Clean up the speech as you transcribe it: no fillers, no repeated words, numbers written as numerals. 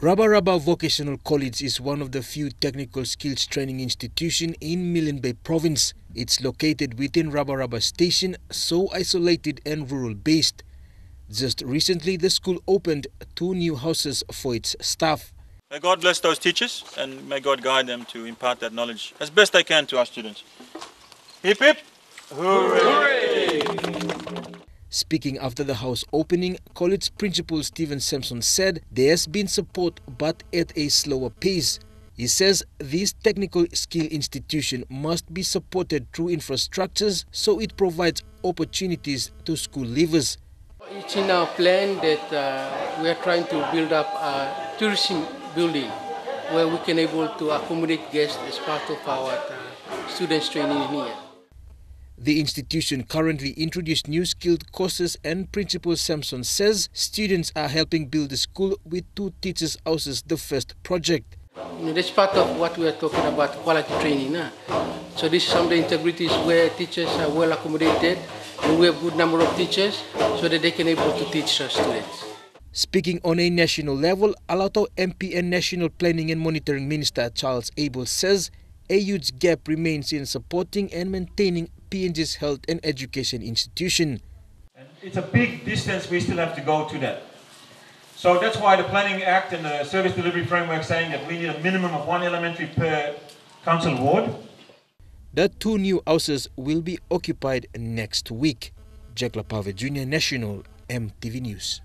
Rabaraba Vocational College is one of the few technical skills training institutions in Milne Bay Province. It's located within Rabaraba Station, so isolated and rural-based. Just recently, the school opened 2 new houses for its staff. May God bless those teachers and may God guide them to impart that knowledge as best they can to our students. Hip hip! Hooray! Speaking after the house opening, college principal Stephen Sampson said there has been support but at a slower pace. He says this technical skill institution must be supported through infrastructures so it provides opportunities to school leavers. It's in our plan that we are trying to build up a tourism building where we can able to accommodate guests as part of our students training here. The institution currently introduced new skilled courses, and Principal Sampson says students are helping build the school with 2 teachers' houses, the first project. That's part of what we are talking about, quality training. So this is some of the integrities where teachers are well accommodated and we have a good number of teachers so that they can able to teach our students. Speaking on a national level, Alato MP and National Planning and Monitoring Minister Charles Abel says a huge gap remains in supporting and maintaining PNG's health and education institution. And it's a big distance we still have to go to that. So that's why the Planning Act and the Service Delivery Framework saying that we need a minimum of 1 elementary per council ward. The 2 new houses will be occupied next week. Jack Lapave, Jr., National, MTV News.